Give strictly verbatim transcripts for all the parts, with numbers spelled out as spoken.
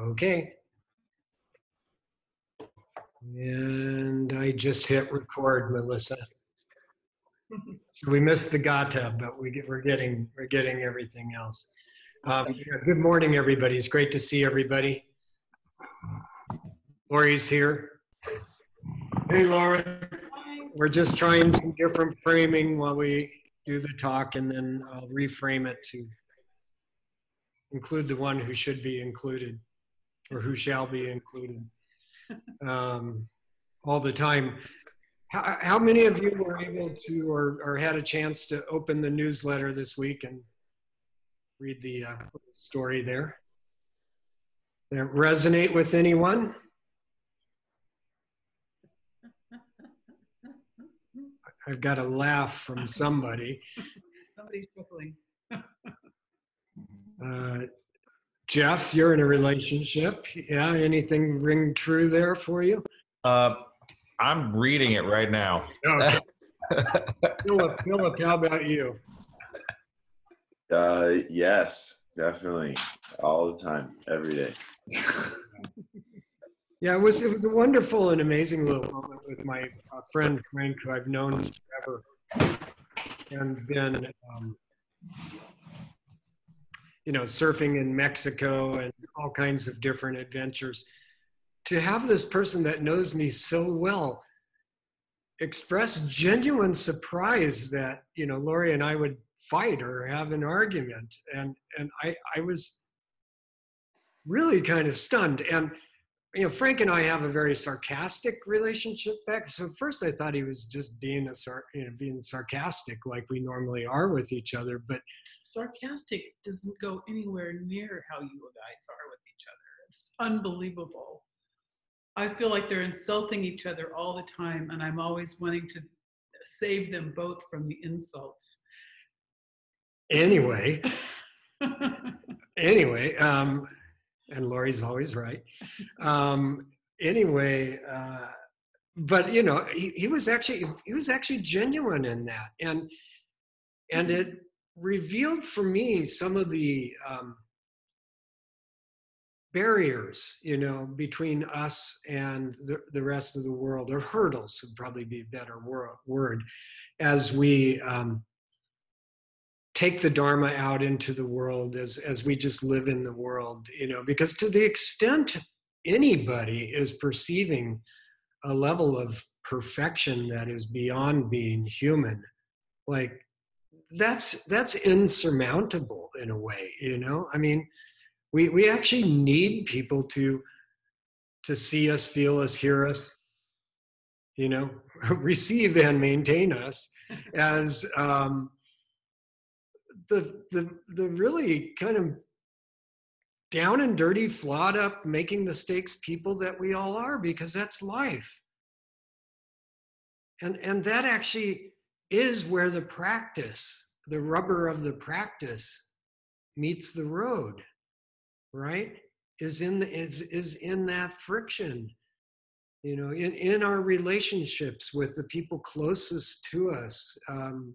Okay. And I just hit record, Melissa. So we missed the gata, but we get, we're getting we're getting everything else. Um, yeah, good morning, everybody. It's great to see everybody. Lori's here. Hey, Lori. We're just trying some different framing while we do the talk, and then I'll reframe it to include the one who should be included, or who shall be included, um, all the time. How, how many of you were able to, or, or had a chance to open the newsletter this week and read the uh, story there? Did it resonate with anyone? I've got a laugh from somebody. Somebody's chuckling. uh, Jeff, you're in a relationship. Yeah, anything ring true there for you? Uh, I'm reading it right now. Okay. Philip, Philip, how about you? Uh, yes, definitely. All the time, every day. Yeah, it was, it was a wonderful and amazing little moment with my uh, friend Frank, who I've known forever and been, um, you know, surfing in Mexico and all kinds of different adventures. To have this person that knows me so well express genuine surprise that, you know, Lori and I would fight or have an argument. And, and I, I was really kind of stunned. And, you know, Frank and I have a very sarcastic relationship back. So first I thought he was just being a sar you know, being sarcastic like we normally are with each other, but sarcastic doesn't go anywhere near how you guys are with each other. It's unbelievable. I feel like they're insulting each other all the time, and I'm always wanting to save them both from the insults. Anyway, anyway, um, and Lori's always right. Um, anyway, uh, but you know, he, he was actually he was actually genuine in that, and and it revealed for me some of the um, barriers, you know, between us and the, the rest of the world, or hurdles would probably be a better word, as we um, take the Dharma out into the world, as, as we just live in the world, you know, because to the extent anybody is perceiving a level of perfection that is beyond being human, like that's, that's insurmountable in a way, you know, I mean, We, we actually need people to, to see us, feel us, hear us, you know, receive and maintain us as um, the, the, the really kind of down and dirty, flawed up, making mistakes people that we all are, because that's life. And, and that actually is where the practice, the rubber of the practice meets the road. Right, is in is is in that friction, you know, in in our relationships with the people closest to us, um,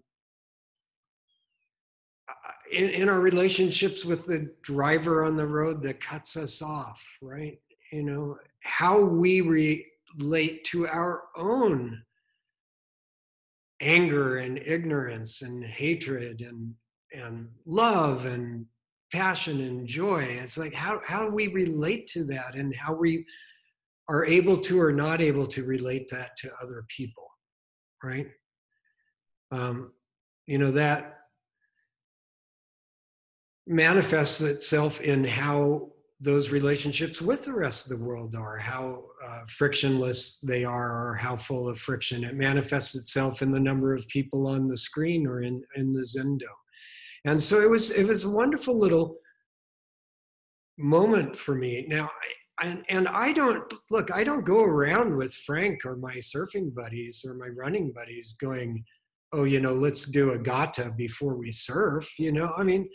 in in our relationships with the driver on the road that cuts us off, right? You know, how we re relate to our own anger and ignorance and hatred and and love and passion and joy. It's like how, how we relate to that and how we are able to or not able to relate that to other people, right? Um, you know, that manifests itself in how those relationships with the rest of the world are, how uh, frictionless they are, or how full of friction. It manifests itself in the number of people on the screen or in, in the Zendo. And so it was, it was a wonderful little moment for me. Now, I, and, and I don't, look, I don't go around with Frank or my surfing buddies or my running buddies going, oh, you know, let's do a gata before we surf, you know, I mean,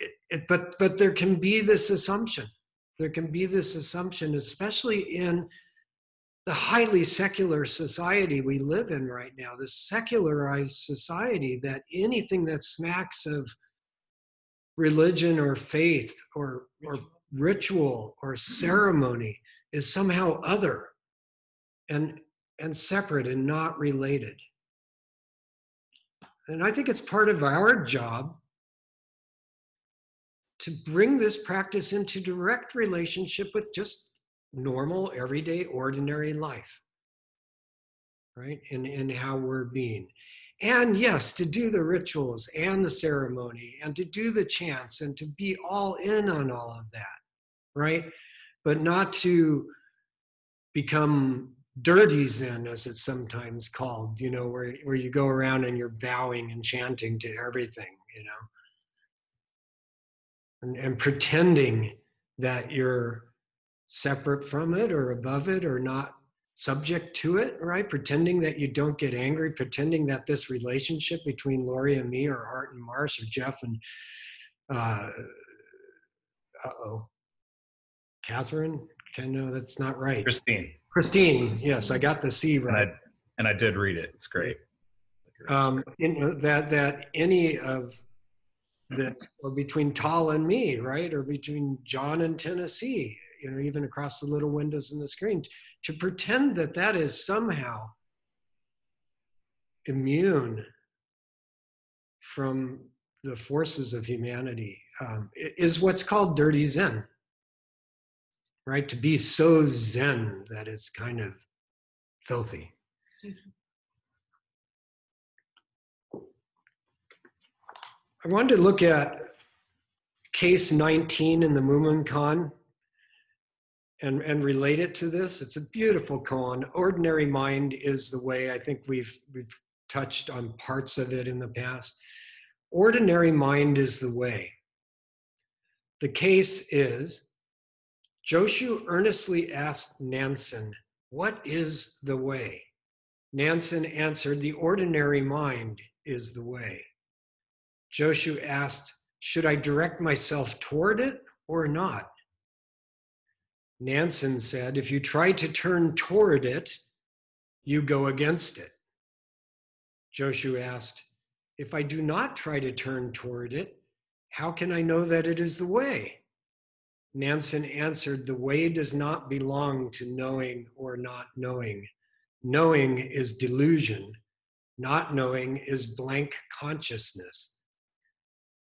it, it, but, but there can be this assumption. There can be this assumption, especially in the highly secular society we live in right now, this secularized society, that anything that smacks of religion or faith or, or ritual or ceremony is somehow other and, and separate and not related. And I think it's part of our job to bring this practice into direct relationship with just normal, everyday, ordinary life, right? And, and how we're being. And yes, to do the rituals and the ceremony and to do the chants and to be all in on all of that, right? But not to become dirty Zen, as it's sometimes called, you know, where, where you go around and you're bowing and chanting to everything, you know, and, and pretending that you're separate from it or above it or not subject to it, right? Pretending that you don't get angry, pretending that this relationship between Lori and me or Art and Mars or Jeff and, uh, uh-oh, Catherine? Ken, no, that's not right. Christine. Christine, yes, I got the C right. And I, and I did read it, it's great. Um, in, that, that any of the, or between Tal and me, right? Or between John and Tennessee, you know, even across the little windows in the screen, to pretend that that is somehow immune from the forces of humanity um, is what's called dirty Zen, right? To be so Zen that it's kind of filthy. I wanted to look at case nineteen in the Mumonkan. And, and relate it to this. It's a beautiful koan. Ordinary mind is the way. I think we've, we've touched on parts of it in the past. Ordinary mind is the way. The case is, Joshu earnestly asked Nansen, what is the way? Nansen answered, the ordinary mind is the way. Joshu asked, should I direct myself toward it or not? Nansen said, if you try to turn toward it, you go against it. Joshu asked, if I do not try to turn toward it, how can I know that it is the way? Nansen answered, the way does not belong to knowing or not knowing. Knowing is delusion. Not knowing is blank consciousness.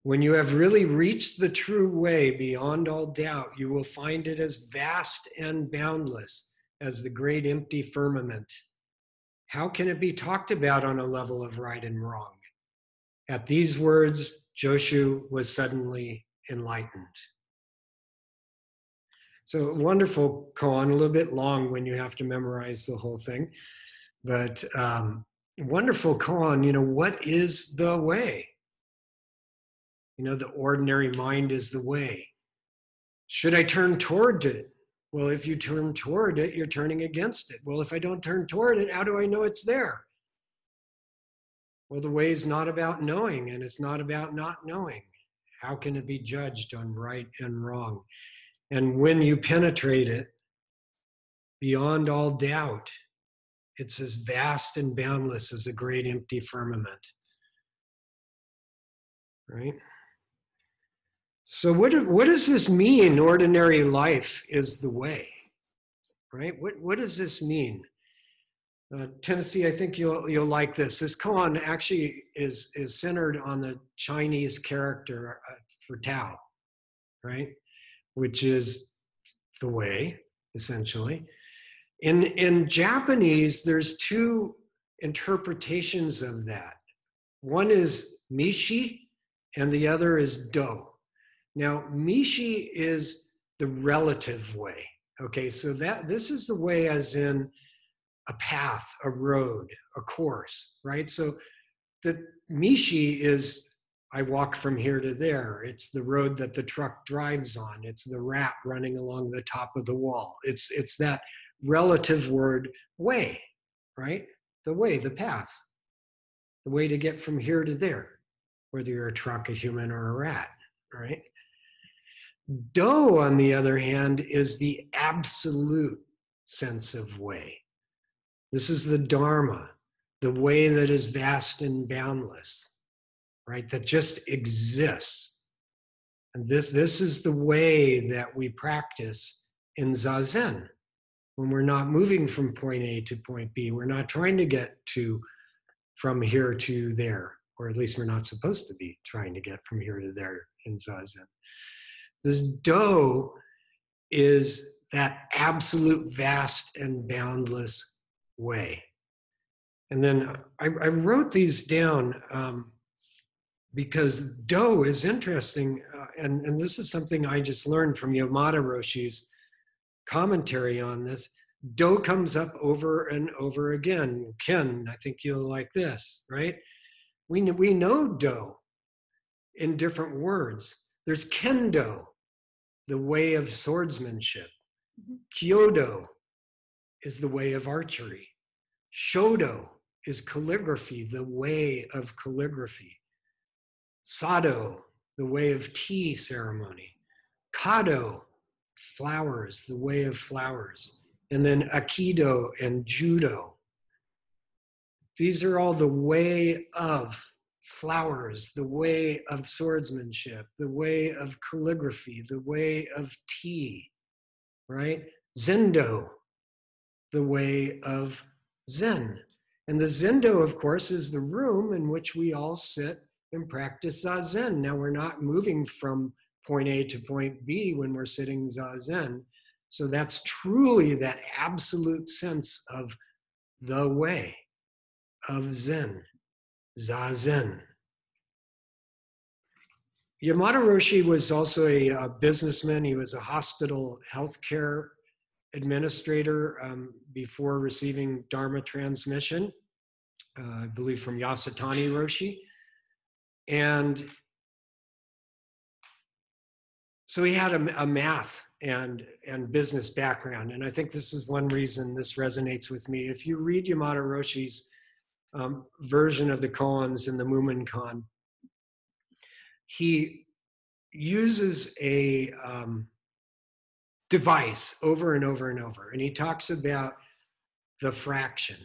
When you have really reached the true way beyond all doubt, you will find it as vast and boundless as the great empty firmament. How can it be talked about on a level of right and wrong? At these words, Joshu was suddenly enlightened. So wonderful koan, a little bit long when you have to memorize the whole thing, but um, wonderful koan, you know, what is the way? You know, the ordinary mind is the way. Should I turn toward it? Well, if you turn toward it, you're turning against it. Well, if I don't turn toward it, how do I know it's there? Well, the way is not about knowing, and it's not about not knowing. How can it be judged on right and wrong? And when you penetrate it, beyond all doubt, it's as vast and boundless as a great empty firmament, right? So what, what does this mean, ordinary life is the way, right? What, what does this mean? Uh, Tennessee, I think you'll, you'll like this. This koan actually is, is centered on the Chinese character for Tao, right? Which is the way, essentially. In, in Japanese, there's two interpretations of that. One is Mishi, and the other is Dou. Now, Mishi is the relative way, okay? So that this is the way as in a path, a road, a course, right? So the Mishi is, I walk from here to there. It's the road that the truck drives on. It's the rat running along the top of the wall. It's, it's that relative word way, right? The way, the path, the way to get from here to there, whether you're a truck, a human, or a rat, right? Dou, on the other hand, is the absolute sense of way. This is the Dharma, the way that is vast and boundless, right? That just exists. And this, this is the way that we practice in Zazen. When we're not moving from point A to point B, we're not trying to get to from here to there, or at least we're not supposed to be trying to get from here to there in Zazen. This Dou is that absolute vast and boundless way. And then I, I wrote these down um, because Dou is interesting, uh, and, and this is something I just learned from Yamada Roshi's commentary on this. Dou comes up over and over again. Ken, I think you'll like this, right? We, we know Dou in different words. There's Kendo, the way of swordsmanship. Kyudo is the way of archery. Shodo is calligraphy, the way of calligraphy. Sado, the way of tea ceremony. Kado, flowers, the way of flowers. And then Aikido and Judo. These are all the way of flowers, the way of swordsmanship, the way of calligraphy, the way of tea, right? Zendo, the way of Zen. And the Zendo, of course, is the room in which we all sit and practice Zazen. Now, we're not moving from point A to point B when we're sitting Zazen. So that's truly that absolute sense of the way of Zen, Zazen. Yamada Roshi was also a, a businessman. He was a hospital healthcare administrator um, before receiving Dharma transmission, uh, I believe from Yasutani Roshi. And so he had a, a math and, and business background. And I think this is one reason this resonates with me. If you read Yamada Roshi's um, version of the koans and the Mumonkan, he uses a um, device over and over and over. And he talks about the fraction,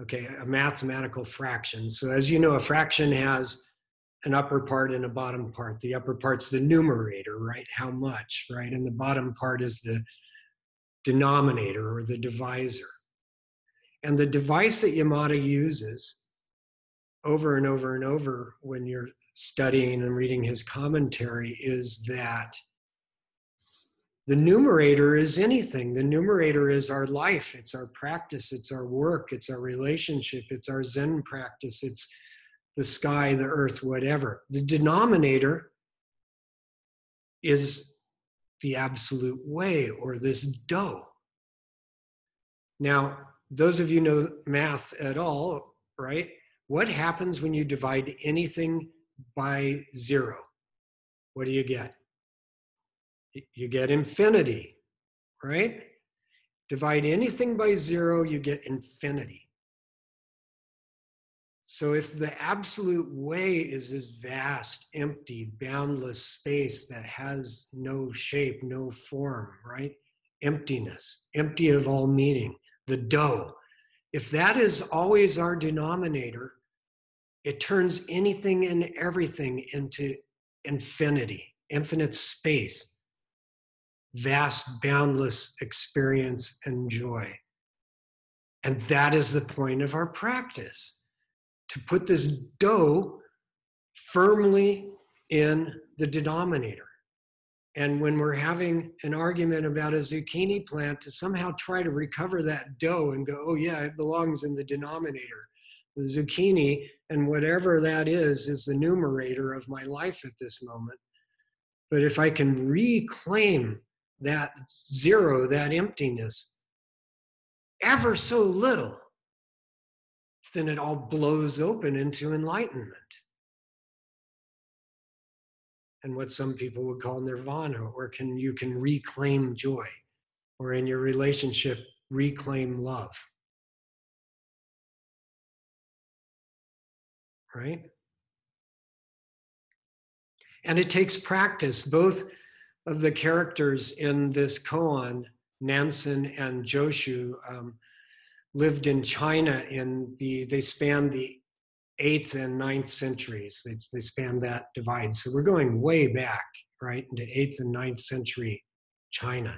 okay, a mathematical fraction. So as you know, a fraction has an upper part and a bottom part. The upper part's the numerator, right? How much, right? And the bottom part is the denominator or the divisor. And the device that Yamada uses over and over and over when you're studying and reading his commentary is that the numerator is anything. The numerator is our life, it's our practice, it's our work, it's our relationship, it's our Zen practice, it's the sky, the earth, whatever. The denominator is the absolute way, or this Dou. Now, those of you know math at all, right? What happens when you divide anything by zero? What do you get? You get infinity, right? Divide anything by zero, you get infinity. So if the absolute way is this vast, empty, boundless space that has no shape, no form, right? Emptiness, empty of all meaning, the Dou. If that is always our denominator, it turns anything and everything into infinity, infinite space, vast, boundless experience and joy. And that is the point of our practice, to put this Dou firmly in the denominator. And when we're having an argument about a zucchini plant, to somehow try to recover that Dou and go, oh yeah, it belongs in the denominator. The zucchini and whatever that is, is the numerator of my life at this moment. But if I can reclaim that zero, that emptiness, ever so little, then it all blows open into enlightenment. And what some people would call nirvana, or can you can reclaim joy, or in your relationship, reclaim love. Right? And it takes practice. Both of the characters in this koan, Nansen and Joshu, um, lived in China in the, they spanned the eighth and ninth centuries. They, they spanned that divide. So we're going way back right, into eighth and ninth century China.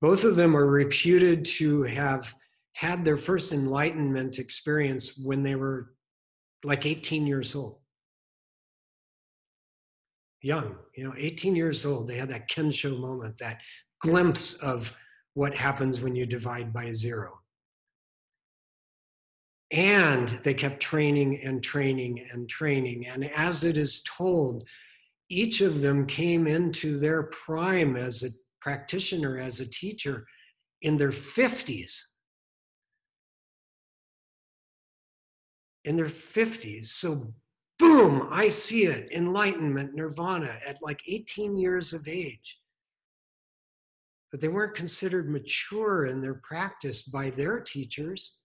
Both of them are reputed to have had their first enlightenment experience when they were like eighteen years old. Young, you know, eighteen years old, they had that Kensho moment, that glimpse of what happens when you divide by zero. And they kept training and training and training. And as it is told, each of them came into their prime as a practitioner, as a teacher, in their fifties. In their fifties. So boom, I see it, enlightenment, nirvana, at like eighteen years of age. But they weren't considered mature in their practice by their teachers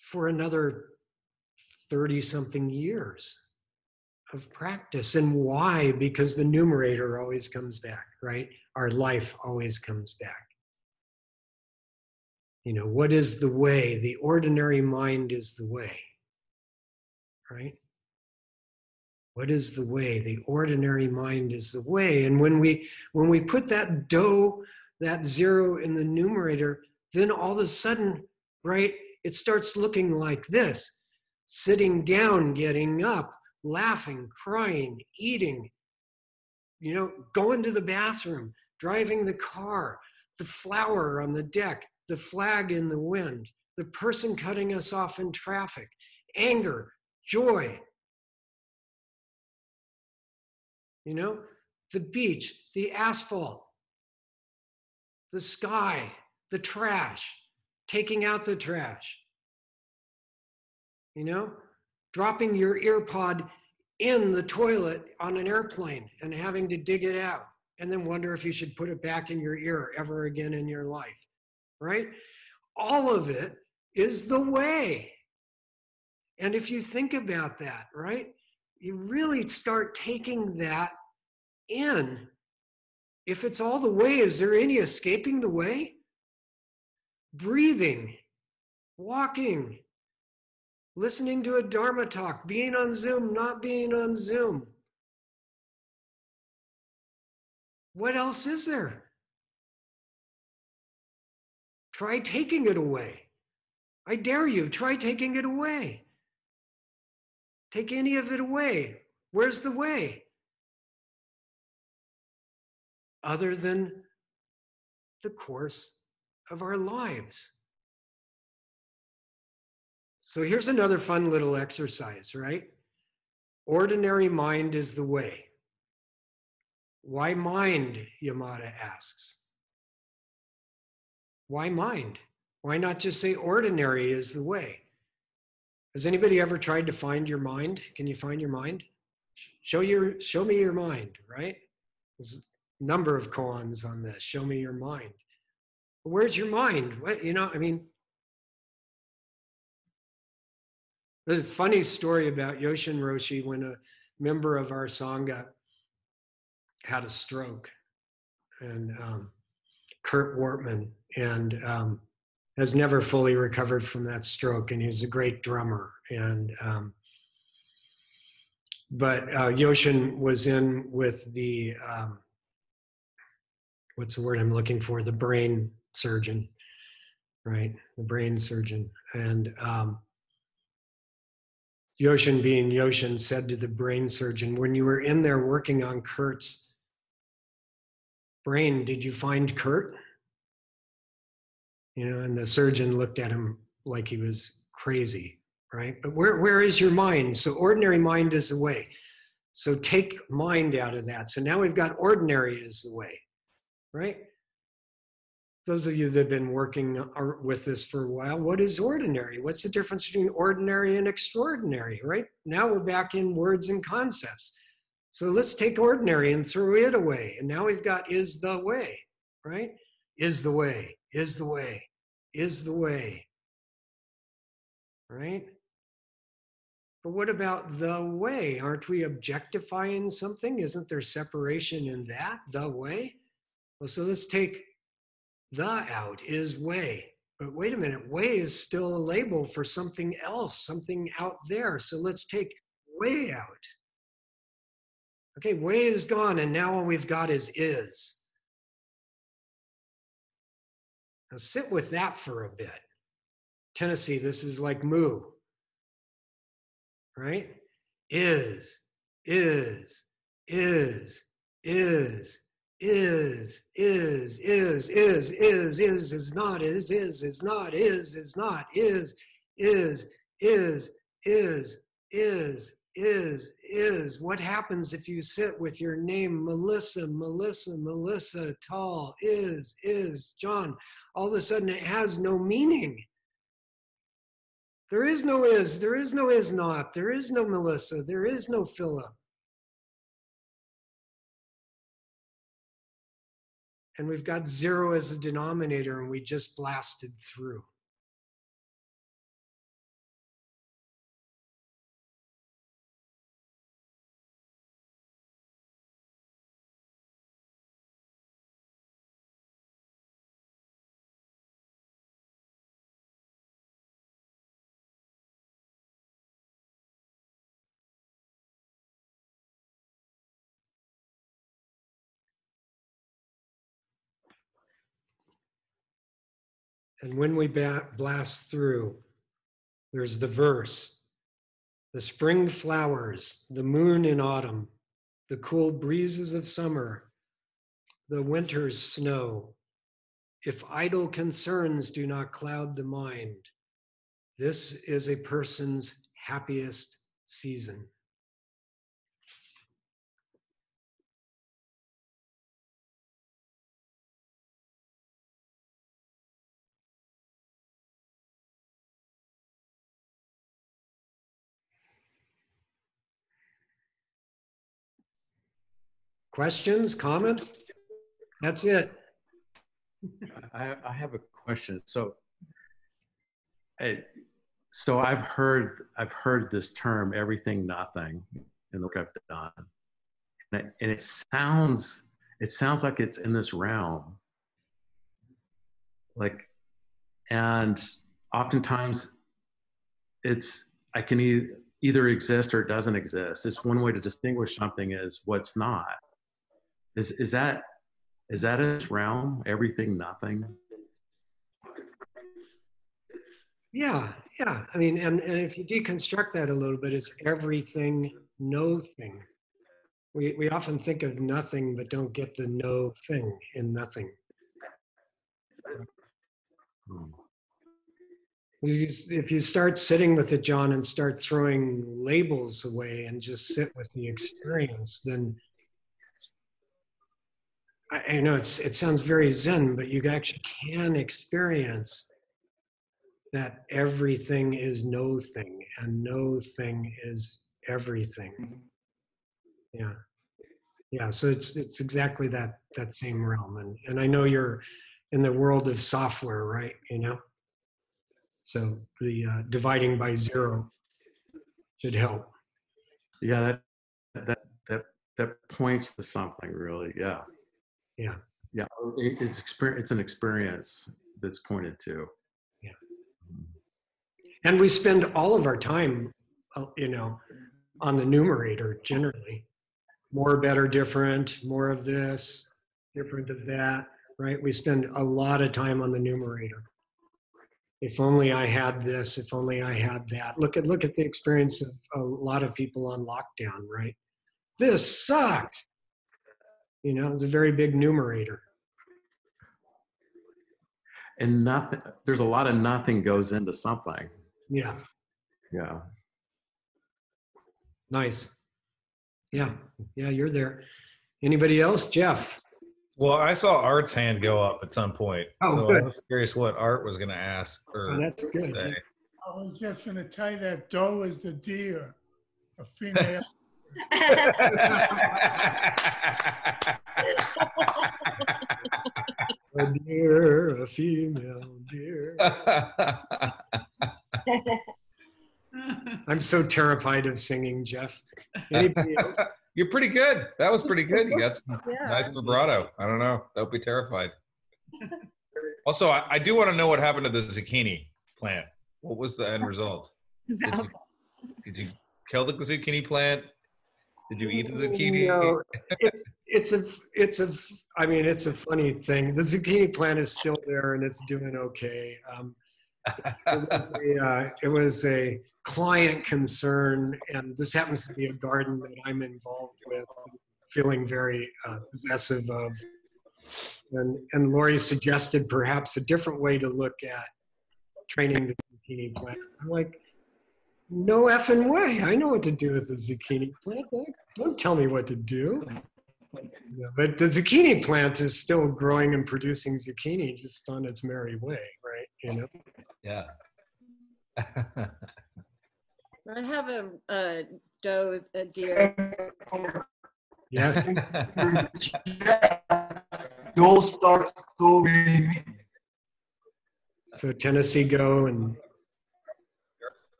for another thirty-something years of practice. And why? Because the numerator always comes back, right? Our life always comes back. You know, what is the way? The ordinary mind is the way, right? What is the way? The ordinary mind is the way. And when we, when we put that dou, that zero in the numerator, then all of a sudden, right, it starts looking like this: sitting down, getting up, laughing, crying, eating, you know, going to the bathroom, driving the car, the flower on the deck, the flag in the wind, the person cutting us off in traffic, anger, joy, you know, the beach, the asphalt, the sky, the trash, taking out the trash, you know, dropping your ear pod in the toilet on an airplane and having to dig it out and then wonder if you should put it back in your ear ever again in your life, right? All of it is the way. And if you think about that, right, you really start taking that in. If it's all the way, is there any escaping the way? Breathing, walking, listening to a Dharma talk, being on Zoom, not being on Zoom. What else is there? Try taking it away. I dare you, try taking it away. Take any of it away. Where's the way? Other than the course of our lives. So here's another fun little exercise, right? Ordinary mind is the way. Why mind, Yamada asks. Why mind? Why not just say ordinary is the way? Has anybody ever tried to find your mind? Can you find your mind? Show your, show me your mind, right? There's a number of koans on this. Show me your mind. Where's your mind? What, you know, I mean, there's a funny story about Yoshin Roshi when a member of our Sangha had a stroke, and um, Kurt Wortman, and um, has never fully recovered from that stroke, and he's a great drummer. And um, but uh, Yoshin was in with the, um, what's the word I'm looking for? The brain surgeon, right? The brain surgeon. And um, Yoshin, being Yoshin, said to the brain surgeon, when you were in there working on Kurt's brain, did you find Kurt? You know, and the surgeon looked at him like he was crazy, right? But where, where is your mind? So ordinary mind is the way. So take mind out of that. So now we've got ordinary is the way, right? Those of you that have been working with this for a while, what is ordinary? What's the difference between ordinary and extraordinary, right? Now we're back in words and concepts. So let's take ordinary and throw it away. And now we've got is the way, right? Is the way, is the way, is the way, right? But what about the way? Aren't we objectifying something? Isn't there separation in that, the way? Well, so let's take the out, is way. But wait a minute, way is still a label for something else, something out there. So let's take way out. Okay, way is gone, and now all we've got is is. Now sit with that for a bit. Tennessee, this is like moo, right? Is, is, is, is, is, is, is, is, is, is, is not, is, is, is not, is, is not, is, is, is, is, is, is, is. What happens if you sit with your name, Melissa, Melissa, Melissa, Tal, is, is, John? All of a sudden it has no meaning. There is no is, there is no is not, there is no Melissa, there is no Philip. And we've got zero as a denominator, and we just blasted through. And when we blast through, there's the verse. The spring flowers, the moon in autumn, the cool breezes of summer, the winter's snow. If idle concerns do not cloud the mind, this is a person's happiest season. Questions, comments? That's it. I, I have a question. So, I, so I've heard I've heard this term, everything nothing, in the work I've done, and it, and it sounds it sounds like it's in this realm. Like, and oftentimes, it's I can e either exist or it doesn't exist. It's one way to distinguish something is what's not. Is, is that is that its realm? Everything, nothing? Yeah, yeah. I mean, and, and if you deconstruct that a little bit, it's everything, no thing. We, we often think of nothing, but don't get the no thing in nothing. Hmm. You, if you start sitting with it, John, and start throwing labels away and just sit with the experience, then I know it's, it sounds very Zen, but you actually can experience that everything is no thing and no thing is everything. Yeah. Yeah. So it's, it's exactly that, that same realm. And, and I know you're in the world of software, right? You know, so the uh, dividing by zero should help. Yeah. That, that, that, that points to something really. Yeah. Yeah, yeah. It's experience. It's an experience that's pointed to. Yeah, and we spend all of our time, you know, on the numerator generally. More, better, different. More of this, different of that. Right? We spend a lot of time on the numerator. If only I had this. If only I had that. Look at look at the experience of a lot of people on lockdown. Right? This sucks. You know, it's a very big numerator. And nothing, there's a lot of nothing goes into something. Yeah. Yeah. Nice. Yeah. Yeah, you're there. Anybody else? Jeff? Well, I saw Art's hand go up at some point. Oh, so good. I was curious what Art was going to ask. Or oh, that's good. Say. I was just going to tell you that Dou is the deer, a female. A deer, a female deer. I'm so terrified of singing, Jeff. Anybody else? You're pretty good. That was pretty good. You got some yeah. nice vibrato. I don't know. Don't be terrified. Also, I, I do want to know what happened to the zucchini plant. What was the end result? Did you, did you kill the zucchini plant? Did you eat the zucchini? No, it's it's a it's a I mean it's a funny thing. The zucchini plant is still there and it's doing okay. Um, it, was a, uh, it was a client concern, and this happens to be a garden that I'm involved with, feeling very uh, possessive of. And and Lori suggested perhaps a different way to look at training the zucchini plant. I'm like, no effing way. I know what to do with the zucchini plant. Don't tell me what to do. But the zucchini plant is still growing and producing zucchini just on its merry way, right? You know? Yeah. I have a, a doe, a deer. Yeah. Doe starts going. So Tennessee go and.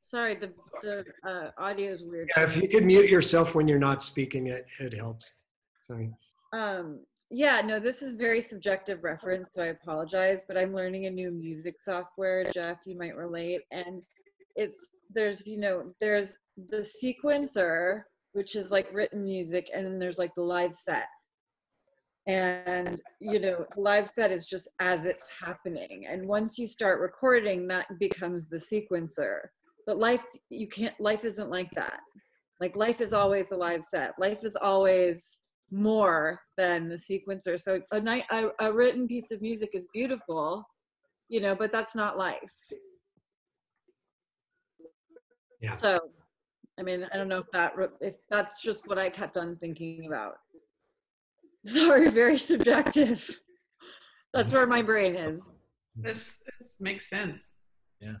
Sorry, the, the uh, audio is weird. Yeah, if you could mute yourself when you're not speaking, it, it helps. Sorry. Um, yeah, no, this is very subjective reference, so I apologize, but I'm learning a new music software, Jeff, you might relate. And it's, there's, you know, there's the sequencer, which is like written music, and then there's like the live set. And, you know, live set is just as it's happening. And once you start recording, that becomes the sequencer. But life, you can't, life isn't like that. Like life is always the live set. Life is always more than the sequencer. So a, night, a, a written piece of music is beautiful, you know, but that's not life. Yeah. So, I mean, I don't know if that, if that's just what I kept on thinking about. Sorry, very subjective. That's where my brain is. This, this makes sense. Yeah.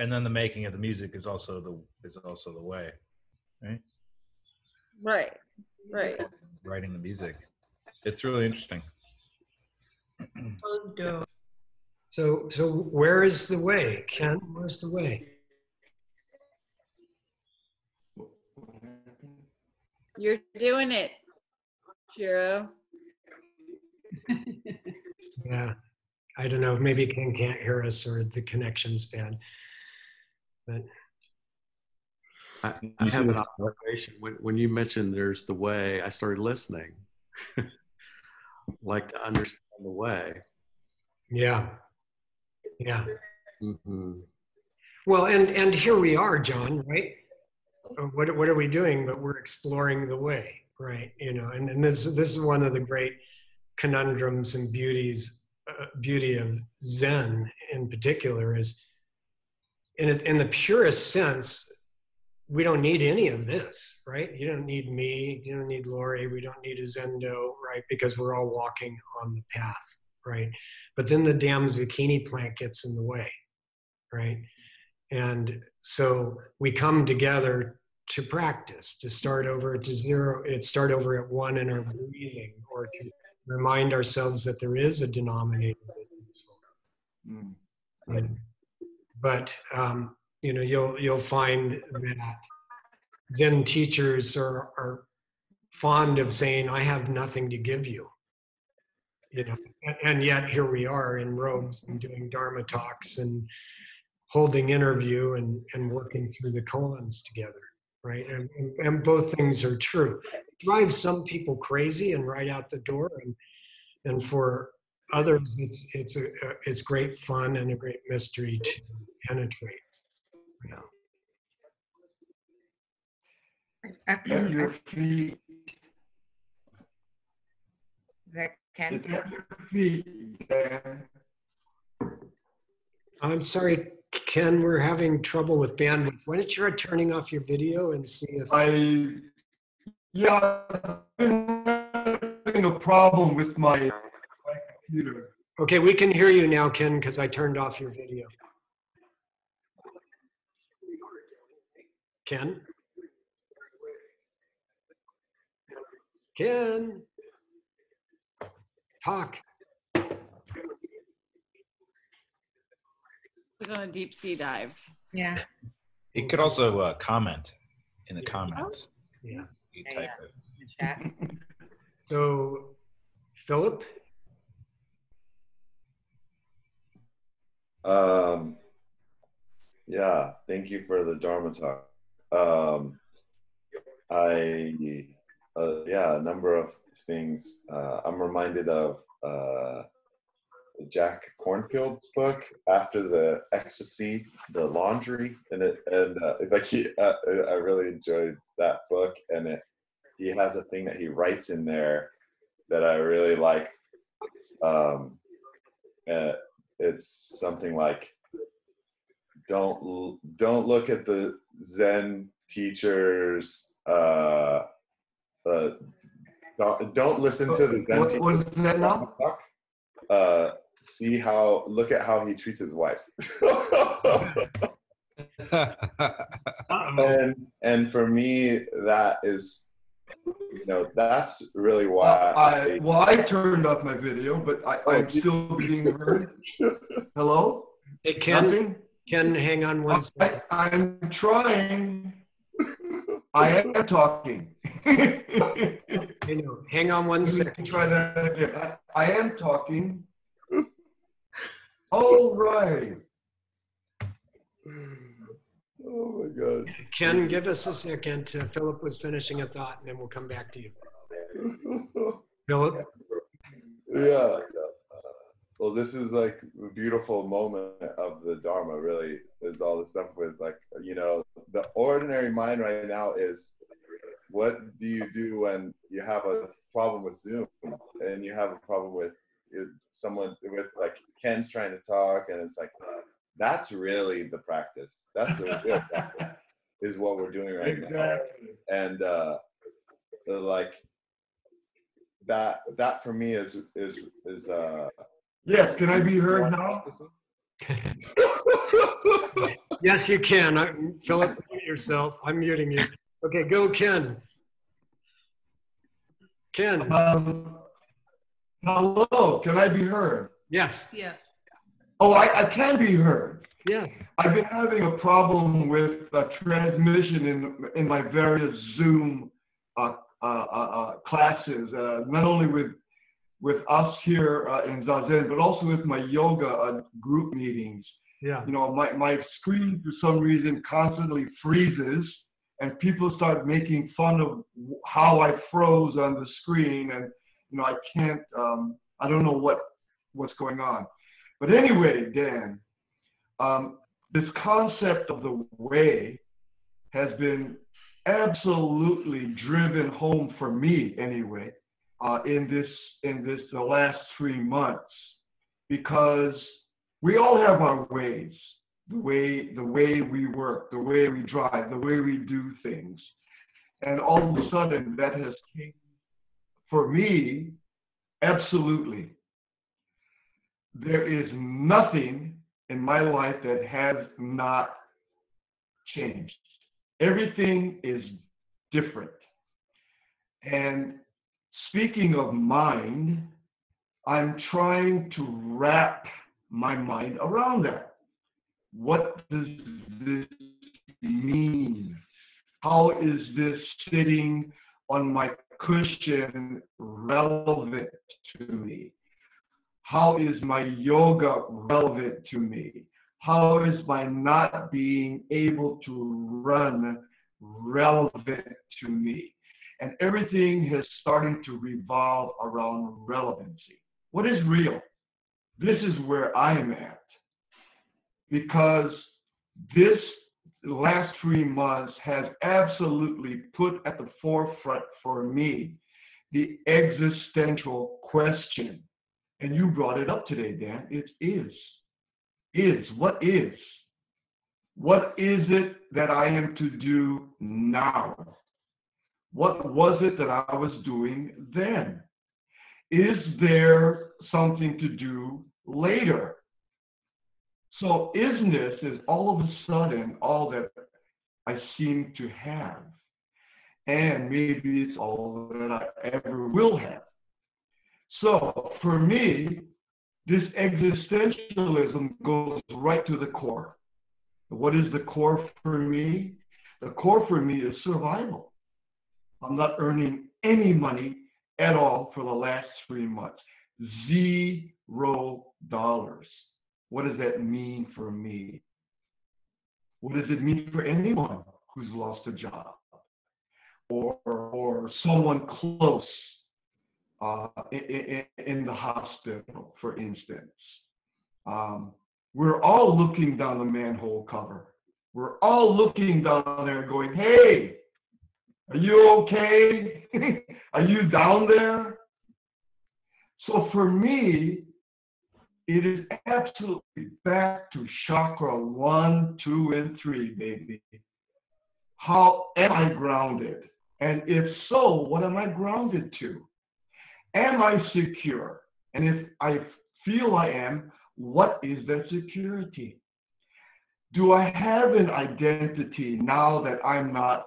And then the making of the music is also the is also the way, right? Right, right. Writing the music, it's really interesting. So, so where is the way, Ken? Where's the way? You're doing it, Shiro. Yeah, I don't know. Maybe Ken can't hear us, or the connection's bad. But I, I have an observation. When, when you mentioned there's the way, I started listening. Like to understand the way. Yeah. Yeah. Mm-hmm. Well, and, and here we are, John, right? What, what are we doing? But we're exploring the way, right? You know, and, and this, this is one of the great conundrums and beauties, uh, beauty of Zen in particular is, In, it, in the purest sense, we don't need any of this, right? You don't need me, you don't need Lori, we don't need a Zendo, right? Because we're all walking on the path, right? But then the damn zucchini plant gets in the way, right? And so we come together to practice, to start over to zero, it start over at one in our breathing, or to remind ourselves that there is a denominator. Mm. But, But, um, you know, you'll, you'll find that Zen teachers are, are fond of saying, I have nothing to give you, you know, and, and yet here we are in robes and doing Dharma talks and holding interview and, and working through the koans together, right? And, and, and both things are true. It drives some people crazy and right out the door, and, and for others, it's it's a it's great fun and a great mystery to penetrate. Yeah. I'm sorry, Ken. We're having trouble with bandwidth. Why don't you try turning off your video and see if I? Yeah, I've been having a problem with my. Okay, we can hear you now, Ken, because I turned off your video. Ken? Ken? Talk. He's on a deep sea dive. Yeah. He could also uh, comment in the comments. Yeah. You type it. In the chat. So, Philip? Um, Yeah, thank you for the Dharma talk. Um, I, uh, yeah, a number of things. Uh, I'm reminded of uh, Jack Cornfield's book, After the Ecstasy, The Laundry, and it, and uh, like he, uh, I really enjoyed that book, and it, he has a thing that he writes in there that I really liked. Um, uh, it's something like, don't don't look at the Zen teachers. Uh, uh, don't, don't listen to the Zen teacher. What was that now? Uh, see how look at how he treats his wife. and and for me, that is. You know, that's really why I, I well I turned off my video, but I, I'm still being heard. Hello? Hey Ken, Nothing? Ken, hang on one I, second. I'm trying. I am talking. I know. Hang on one second. Try that again. I, I am talking. All right. Oh my God. Ken, give us a second. Uh, Philip was finishing a thought and then we'll come back to you. Philip? Yeah. Well, this is like a beautiful moment of the Dharma, really, is all the stuff with like, you know, the ordinary mind right now is, what do you do when you have a problem with Zoom and you have a problem with someone, with like Ken's trying to talk and it's like, that's really the practice. That's the real practice, is what we're doing right exactly. now. And uh, like that, that for me is, is, is uh. Yes, can I be heard now? Yes, you can. I, Philip, mute yourself. I'm muting you. Okay, go Ken. Ken. Um, hello, can I be heard? Yes. Yes. Oh, I, I can be heard. Yes. I've been having a problem with uh, transmission in in my various Zoom uh, uh, uh, classes, uh, not only with with us here uh, in Zazen, but also with my yoga uh, group meetings. Yeah. You know, my, my screen for some reason constantly freezes, and people start making fun of how I froze on the screen, and you know, I can't. Um, I don't know what what's going on. But anyway, Dan, um, this concept of the way has been absolutely driven home for me anyway uh, in this in this the last three months because we all have our ways, the way the way we work, the way we drive, the way we do things, and all of a sudden that has changed for me absolutely. There is nothing in my life that has not changed. Everything is different. And speaking of mind, I'm trying to wrap my mind around that. What does this mean? How is this sitting on my cushion relevant to me? How is my yoga relevant to me? How is my not being able to run relevant to me? And everything has started to revolve around relevancy. What is real? This is where I am at. Because this last three months has absolutely put at the forefront for me the existential question. And you brought it up today, Dan. It is. Is. What is? What is it that I am to do now? What was it that I was doing then? Is there something to do later? So isness is all of a sudden all that I seem to have. And maybe it's all that I ever will have. So for me, this existentialism goes right to the core. What is the core for me? The core for me is survival. I'm not earning any money at all for the last three months. Zero dollars. What does that mean for me? What does it mean for anyone who's lost a job or, or someone close uh, in, in the hospital, for instance? Um, we're all looking down the manhole cover. We're all looking down there going, hey, are you okay? Are you down there? So for me, it is absolutely back to chakra one, two, and three, baby. How am I grounded? And if so, what am I grounded to? Am I secure? And if I feel I am, what is that security? Do I have an identity now that I'm not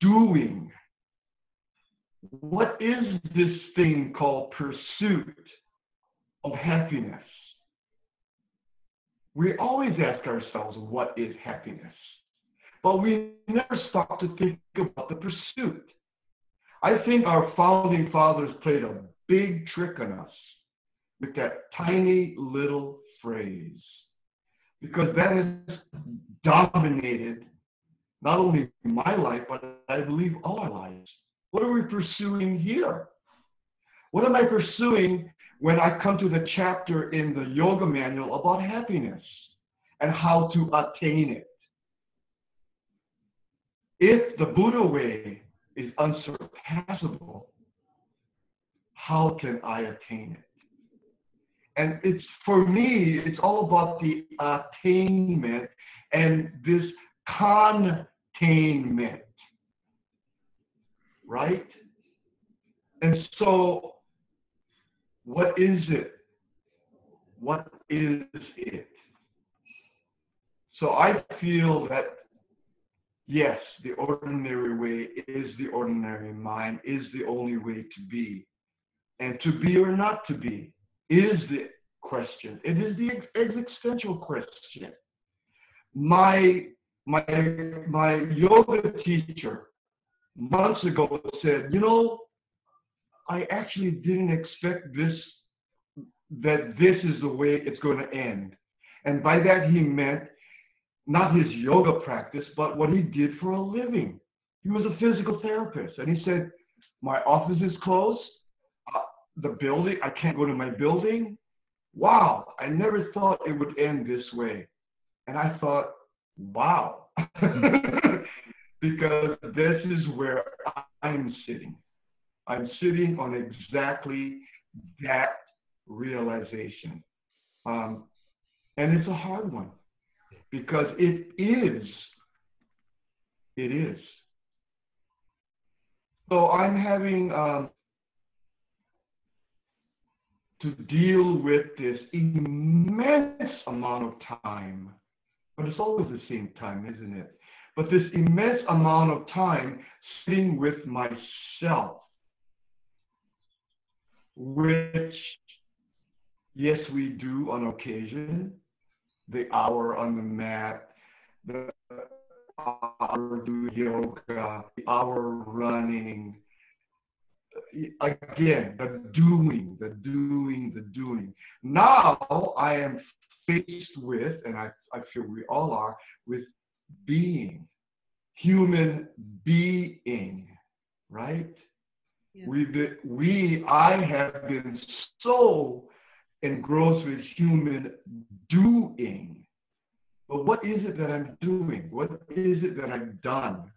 doing? What is this thing called pursuit of happiness? We always ask ourselves, what is happiness? But we never stop to think about the pursuit. I think our founding fathers played a big trick on us with that tiny little phrase, because that has dominated not only my life, but I believe all our lives. What are we pursuing here? What am I pursuing when I come to the chapter in the yoga manual about happiness and how to attain it? If the Buddha way is unsurpassable, how can I attain it? And it's, for me, it's all about the attainment and this containment, right? And so, what is it? What is it? So I feel that, yes, the ordinary way is the ordinary mind, is the only way to be. And to be or not to be is the question. It is the existential question. My, my, my yoga teacher months ago said, you know, I actually didn't expect this, that this is the way it's going to end. And by that he meant not his yoga practice, but what he did for a living. He was a physical therapist. And he said, my office is closed, uh, the building, I can't go to my building. Wow, I never thought it would end this way. And I thought, wow, because this is where I'm sitting. I'm sitting on exactly that realization. Um, and it's a hard one because it is, it is. So I'm having um, to deal with this immense amount of time, but it's always the same time, isn't it? But this immense amount of time sitting with myself, which, yes, we do on occasion, the hour on the mat, the hour doing yoga, the hour running, again, the doing, the doing, the doing. Now I am faced with, and I, I feel we all are, with being, human being, right? Yes. We've been, we, I have been so engrossed with human doing. But what is it that I'm doing? What is it that I've done?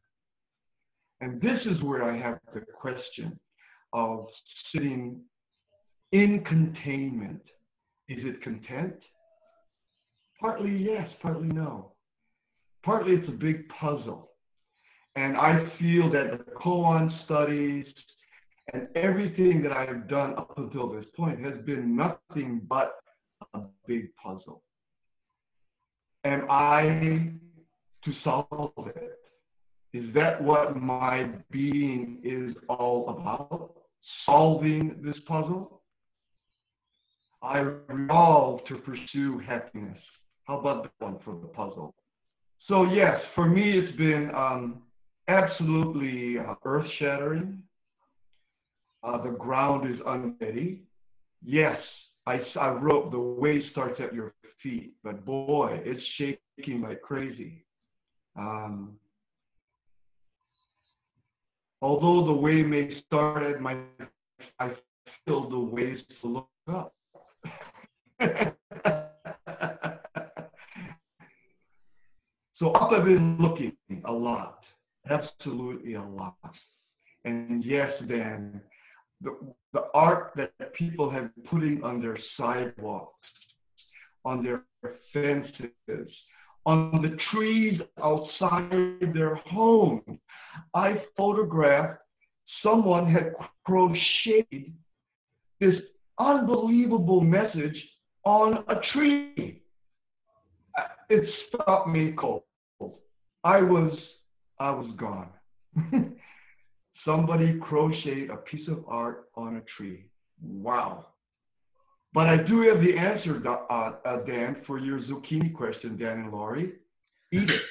And this is where I have the question of sitting in containment. Is it content? Partly yes, partly no. Partly it's a big puzzle. And I feel that the koan studies and everything that I have done up until this point has been nothing but a big puzzle. Am I to solve it? Is that what my being is all about? Solving this puzzle? I resolve to pursue happiness. How about that one for the puzzle? So yes, for me it's been um, absolutely uh, earth-shattering. Uh, the ground is unsteady. Yes, I, I wrote the way starts at your feet, but boy, it's shaking like crazy. although the way may start at my, I feel the ways to look up. So up I've been looking a lot, absolutely a lot. And yes, then the, the art that people have been putting on their sidewalks, on their fences, on the trees outside their home. I photographed someone had crocheted this unbelievable message on a tree. It stopped me cold. I was, I was gone. Somebody crocheted a piece of art on a tree. Wow. But I do have the answer, uh, uh, Dan, for your zucchini question, Dan and Lori. Eat it.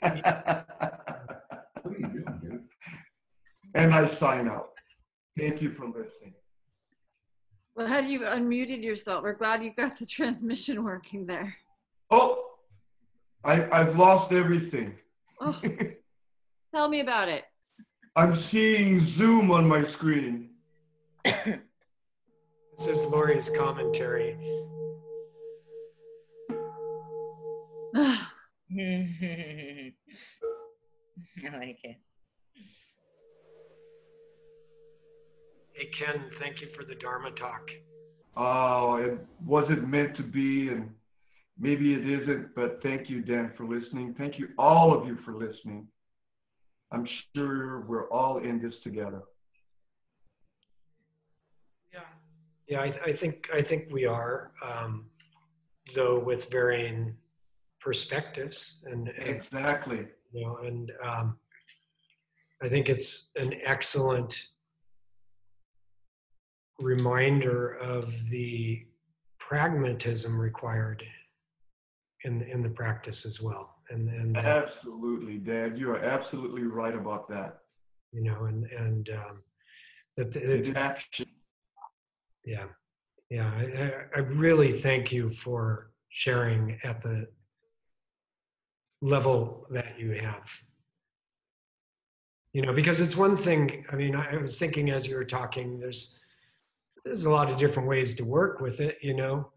What are you doing, dude? And I sign out. Thank you for listening. Well, how do you unmuted yourself? We're glad you got the transmission working there. Oh, I, I've lost everything. Oh, tell me about it. I'm seeing Zoom on my screen. This is Lori's commentary. I like it. Hey, Ken, thank you for the Dharma talk. Oh, it wasn't meant to be, and maybe it isn't, but thank you, Dan, for listening. Thank you, all of you, for listening. I'm sure we're all in this together. Yeah, I, th I think I think we are, um, though with varying perspectives, and, and exactly, you know, and um, I think it's an excellent reminder of the pragmatism required in in the practice as well. And, and that, absolutely, Dad, you are absolutely right about that. You know, and and um, that it's action. Yeah, yeah. I, I really thank you for sharing at the level that you have. You know, because it's one thing, I mean, I was thinking as you were talking, there's, there's a lot of different ways to work with it, you know.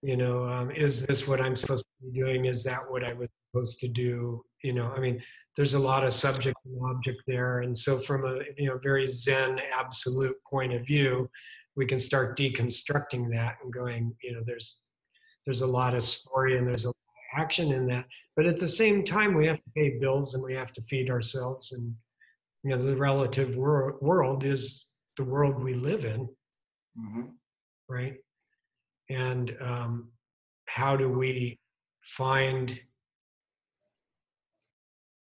You know, um, is this what I'm supposed to be doing? Is that what I was supposed to do? You know, I mean, there's a lot of subject and object there. And so from a, you know, very Zen absolute point of view, we can start deconstructing that and going, you know, there's there's a lot of story and there's a lot of action in that. But at the same time, we have to pay bills and we have to feed ourselves. And, you know, the relative wor world is the world we live in, mm-hmm. right? And um, how do we find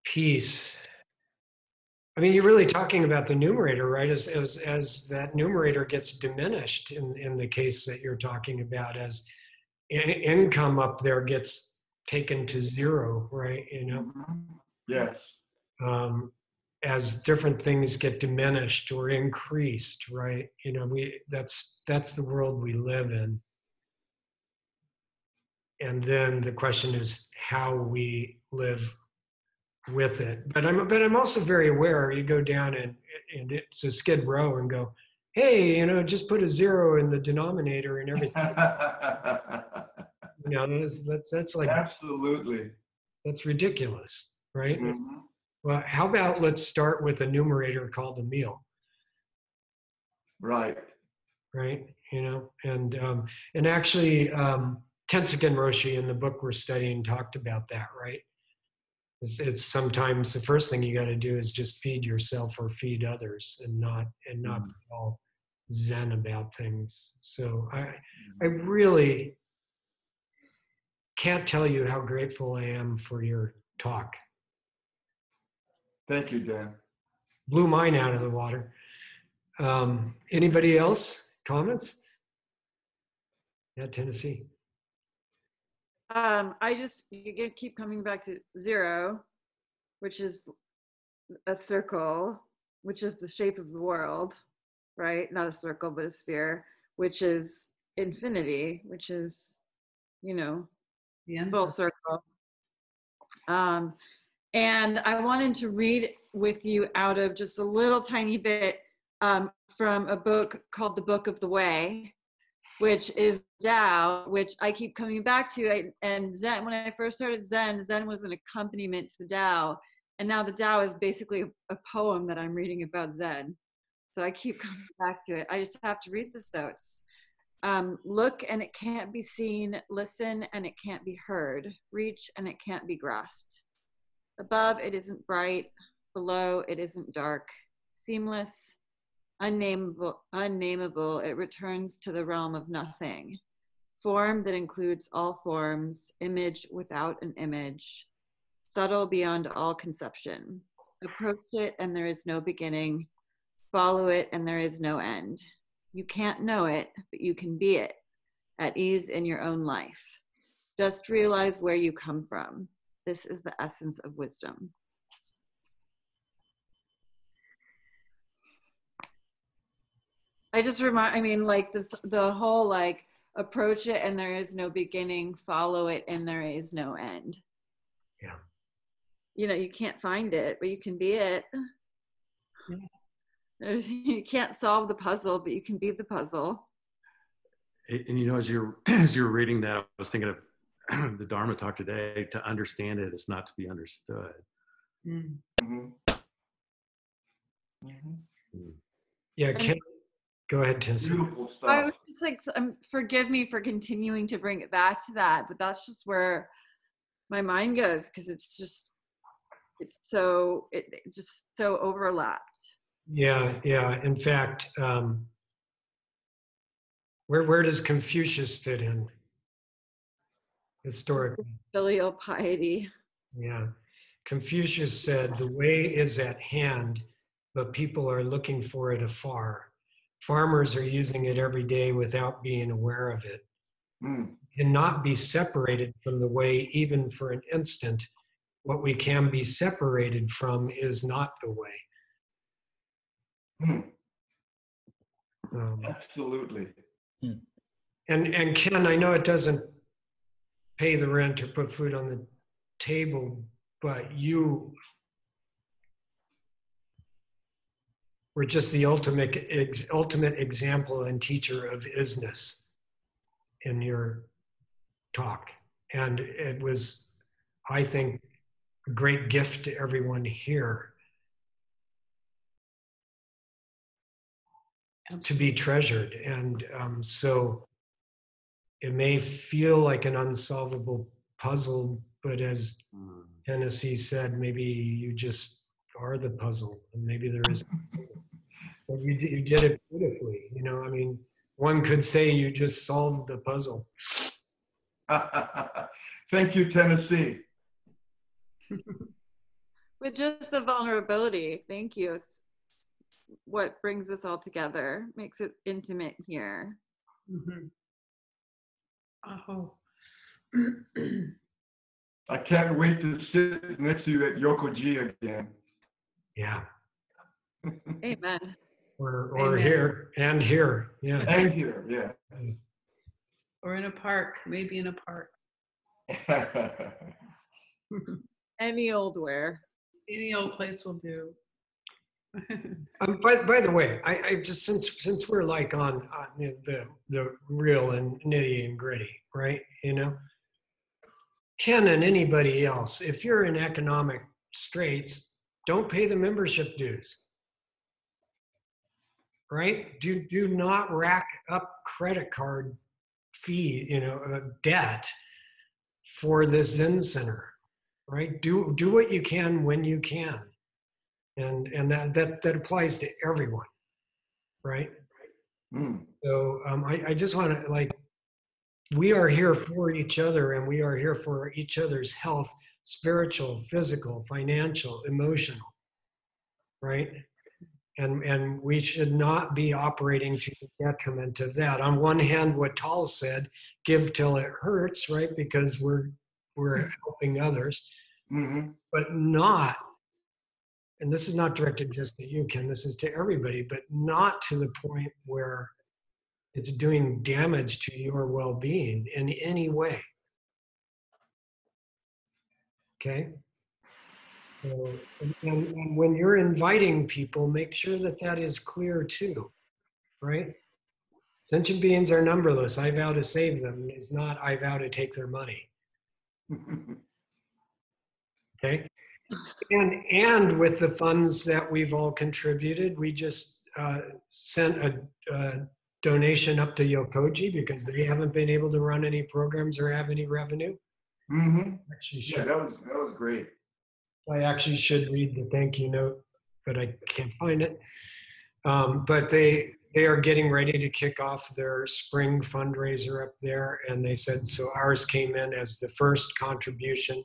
peace? I mean, you're really talking about the numerator, right? As, as, as that numerator gets diminished in, in the case that you're talking about, as in, income up there gets taken to zero, right? You know? Yes. Um, as different things get diminished or increased, right? You know, we, that's, that's the world we live in. And then the question is how we live with it, but I'm but I'm also very aware. You go down and and it's a skid row and go, hey, you know, just put a zero in the denominator and everything. You know, that's, that's that's like absolutely that's ridiculous, right? Mm-hmm. Well, how about let's start with a numerator called a meal, right? Right, you know, and um, and actually, um, Tensekin Roshi in the book we're studying talked about that, right? It's, it's sometimes the first thing you got to do is just feed yourself or feed others, and not and not mm-hmm. be all Zen about things. So I I really can't tell you how grateful I am for your talk. Thank you, Dan. Blew mine out of the water. Um, anybody else? Comments? Yeah, Tennessee. Um, I just you keep coming back to zero, which is a circle, which is the shape of the world, right? Not a circle, but a sphere, which is infinity, which is, you know, the full circle. Um, and I wanted to read with you out of just a little tiny bit um, from a book called The Book of the Way, which is Tao, which I keep coming back to. I, and Zen, when I first started Zen, Zen was an accompaniment to the Tao. And now the Tao is basically a poem that I'm reading about Zen. So I keep coming back to it. I just have to read this though. It's, um, look and it can't be seen, listen and it can't be heard, reach and it can't be grasped. Above it isn't bright, below it isn't dark, seamless, unnameable, unnameable, it returns to the realm of nothing. Form that includes all forms, image without an image, subtle beyond all conception. Approach it and there is no beginning. Follow it and there is no end. You can't know it, but you can be it, at ease in your own life. Just realize where you come from. This is the essence of wisdom. I just remind, I mean, like this, the whole like, approach it and there is no beginning, follow it and there is no end. Yeah. You know, you can't find it, but you can be it. Yeah. There's, you can't solve the puzzle, but you can be the puzzle. And you know, as you're as you're reading that, I was thinking of the Dharma talk today. To understand it, it's not to be understood. Mm-hmm. Mm-hmm. Yeah, and, Ken, go ahead, Tennessee. Beautiful stuff. I was just like, um, forgive me for continuing to bring it back to that, but that's just where my mind goes because it's just it's so it, it just so overlapped. Yeah, yeah. In fact, um, where where does Confucius fit in historically? Filial piety. Yeah. Confucius said, the way is at hand, but people are looking for it afar. Farmers are using it every day without being aware of it. Mm. Cannot be separated from the way even for an instant. What we can be separated from is not the way. Um, Absolutely. And and Ken, I know it doesn't pay the rent or put food on the table, but you were just the ultimate ex, ultimate example and teacher of isness in your talk, and it was, I think, a great gift to everyone here. To be treasured, and um, so it may feel like an unsolvable puzzle, but as Tennessee said, maybe you just are the puzzle, and maybe there is a puzzle. But you, you did it beautifully, you know. I mean, one could say you just solved the puzzle. Thank you, Tennessee. With just the vulnerability, thank you. What brings us all together, makes it intimate here. Mm-hmm. Oh. I can't wait to sit next to you at Yokoji again. Yeah. Amen. Or, or Amen. Here, and here, yeah. And here, yeah. Or in a park, maybe in a park. Any old where. Any old place will do. um, by, by the way, I, I just since since we're like on, on the the real and nitty and gritty, right? You know, Ken and anybody else, if you're in economic straits, don't pay the membership dues, right? Do do not rack up credit card fee, you know, uh, debt for the Zen Center, right? Do do what you can when you can. And and that, that that applies to everyone, right? Mm. So um, I I just want to like, we are here for each other, and we are here for each other's health, spiritual, physical, financial, emotional, right? And and we should not be operating to the detriment of that. On one hand, what Tal said, give till it hurts, right? Because we're we're helping others, mm-hmm. but not. And this is not directed just to you, Ken, this is to everybody, but not to the point where it's doing damage to your well-being in any way. Okay? So, and, and when you're inviting people, make sure that that is clear too, right? Sentient beings are numberless. I vow to save them. It's not I vow to take their money. Okay? And, and with the funds that we've all contributed, we just uh, sent a, a donation up to Yokoji because they haven't been able to run any programs or have any revenue. Mm-hmm. Actually, should, yeah, that was, that was great. I actually should read the thank you note, but I can't find it. Um, but they, they are getting ready to kick off their spring fundraiser up there. And they said, so ours came in as the first contribution.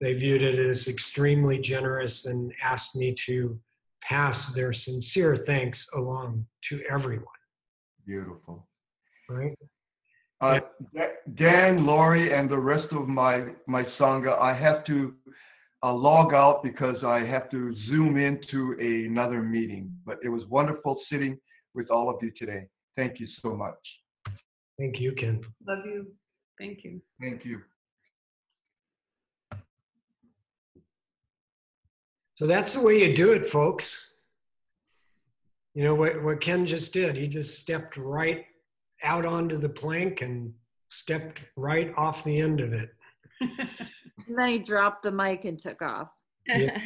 They viewed it as extremely generous and asked me to pass their sincere thanks along to everyone. Beautiful. Right? Uh, Dan, Lori, and the rest of my, my Sangha, I have to uh, log out because I have to zoom into another meeting. But it was wonderful sitting with all of you today. Thank you so much. Thank you, Ken. Love you. Thank you. Thank you. So that's the way you do it, folks. You know what, what Ken just did, he just stepped right out onto the plank and stepped right off the end of it. And then he dropped the mic and took off. Yeah.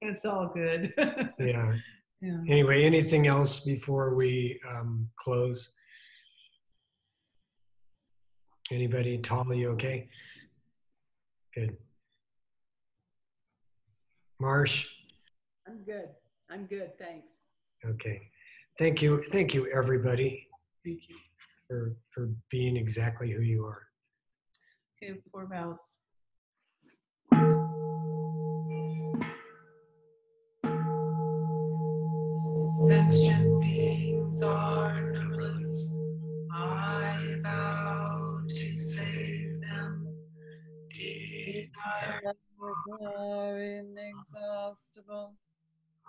It's all good. Yeah. Yeah. Anyway, anything else before we um, close? Anybody? Tal, you okay? Good. Marsh? I'm good. I'm good. Thanks. Okay. Thank you. Thank you, everybody. Thank you. For, for being exactly who you are. Okay, four vowels. Sentient beings are numberless. I vow to save them. Desire. Are inexhaustible.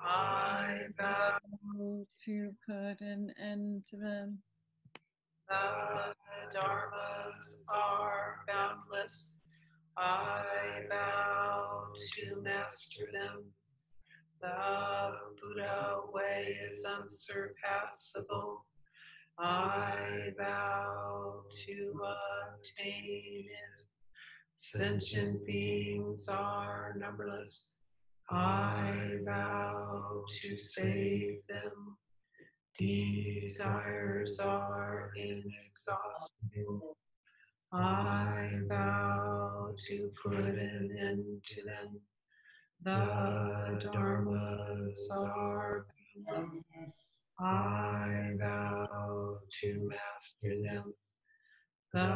I vow to put an end to them. The dharmas are boundless. I vow to master them. The Buddha way is unsurpassable. I vow to attain it. Sentient beings are numberless. I vow to save them. Desires are inexhaustible. I vow to put an end to them. The dharmas are boundless. I vow to master them. The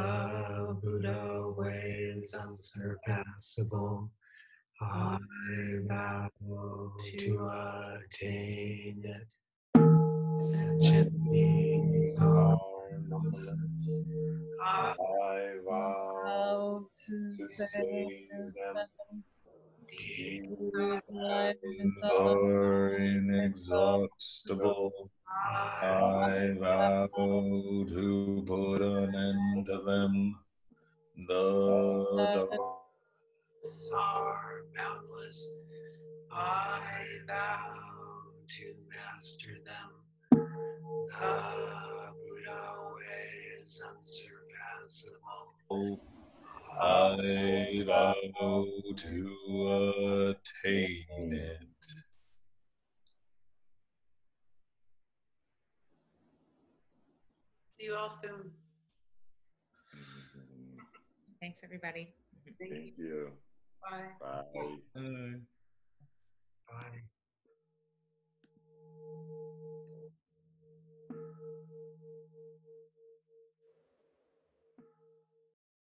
Buddha way is unsurpassable. I vow to attain it. Sentient beings are numberless. I vow to save them. Demons are inexhaustible. I vow to put an end to them. The dharmas are boundless. I vow to master them. The Buddha way is unsurpassable. I vow to attain it. See you all soon. Thanks, everybody. Thank you. Bye. Bye.